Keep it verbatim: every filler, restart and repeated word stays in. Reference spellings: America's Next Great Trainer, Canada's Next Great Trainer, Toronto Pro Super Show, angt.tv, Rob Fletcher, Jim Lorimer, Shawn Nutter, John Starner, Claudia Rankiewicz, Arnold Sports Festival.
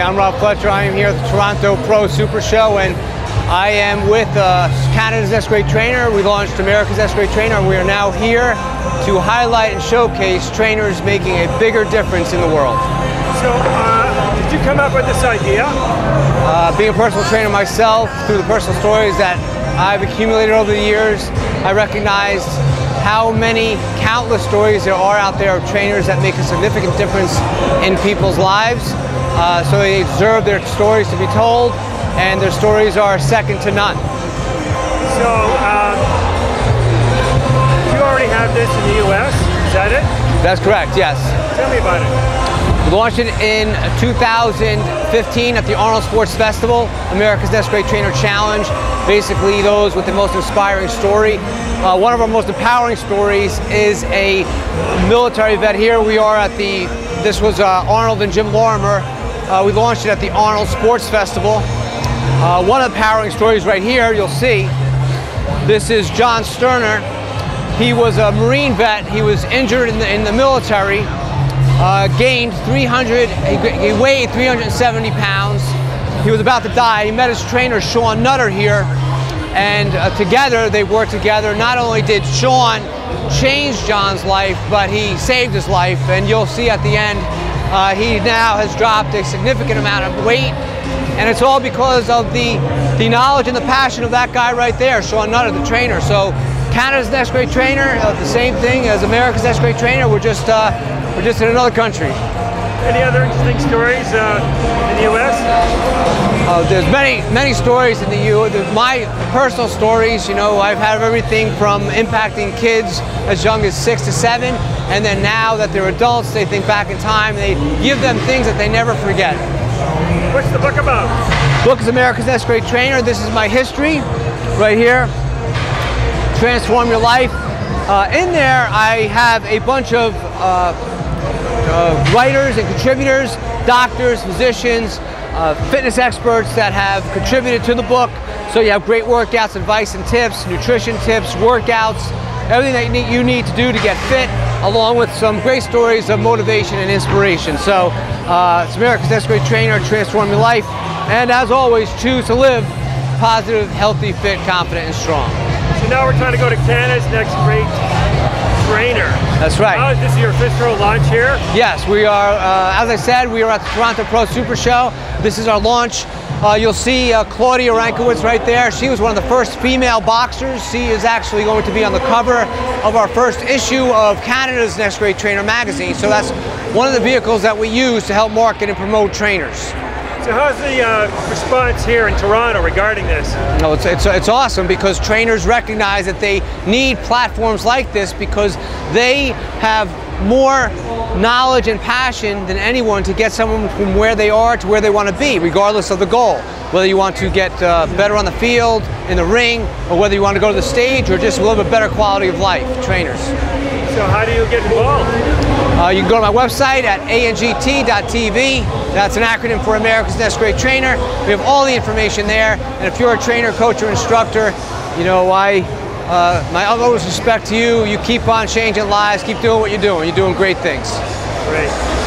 family. I'm Rob Fletcher. I am here at the Toronto Pro Super Show, and I am with uh, Canada's Next Great Trainer. We launched America's Next Great Trainer, and we are now here to highlight and showcase trainers making a bigger difference in the world. So, uh, did you come up with this idea? Uh, being a personal trainer myself, through the personal stories that I've accumulated over the years, I recognized how many countless stories there are out there of trainers that make a significant difference in people's lives. Uh, so they deserve their stories to be told, and their stories are second to none. So, uh, you already have this in the U S, is that it? That's correct, yes. Tell me about it. We launched it in two thousand fifteen at the Arnold Sports Festival, America's Next Great Trainer Challenge. Basically, those with the most inspiring story. Uh, one of our most empowering stories is a military vet. Here we are at the, this was uh, Arnold and Jim Lorimer. Uh, we launched it at the Arnold Sports Festival. Uh, one of the empowering stories right here, you'll see, this is John Starner. He was a Marine vet. He was injured in the, in the military, uh, gained three hundred, he weighed three hundred seventy pounds. He was about to die. He met his trainer, Shawn Nutter, here, and uh, together, they worked together. Not only did Shawn change John's life, but he saved his life, and you'll see at the end, uh, he now has dropped a significant amount of weight. And it's all because of the, the knowledge and the passion of that guy right there, Shawn Nutter, the trainer. So Canada's Next Great Trainer, uh, the same thing as America's Next Great Trainer. We're just, uh, we're just in another country. Any other interesting stories uh, in the U S? Uh, there's many, many stories in the U S. My personal stories, you know, I've had everything from impacting kids as young as six to seven, and then now that they're adults, they think back in time, and they give them things that they never forget. What's the book about? The book is America's Next Great Trainer. This is my history right here. Transform your life. Uh, in there, I have a bunch of uh, uh, writers and contributors, doctors, physicians, uh, fitness experts that have contributed to the book. So you have great workouts, advice and tips, nutrition tips, workouts, everything that you need, you need to do to get fit, along with some great stories of motivation and inspiration. So uh, it's America's Next Great Trainer, transform your life, and as always, choose to live positive, healthy, fit, confident, and strong. So now we're trying to go to Canada's Next Great Trainer. That's right. Now, is this your official launch here? Yes, we are, uh, as I said, we are at the Toronto Pro Super Show. This is our launch. Uh, you'll see uh, Claudia Rankiewicz right there. She was one of the first female boxers. She is actually going to be on the cover of our first issue of Canada's Next Great Trainer magazine. So that's one of the vehicles that we use to help market and promote trainers. So how's the uh, response here in Toronto regarding this? No, it's, it's, it's awesome, because trainers recognize that they need platforms like this, because they have more knowledge and passion than anyone to get someone from where they are to where they want to be, regardless of the goal. Whether you want to get uh, better on the field, in the ring, or whether you want to go to the stage, or just a little bit better quality of life, trainers. So how do you get involved? Uh, you can go to my website at A N G T dot T V. That's an acronym for America's Next Great Trainer. We have all the information there, and if you're a trainer, coach, or instructor, you know, I Uh, my utmost respect to you. You keep on changing lives. Keep doing what you're doing. You're doing great things. Great.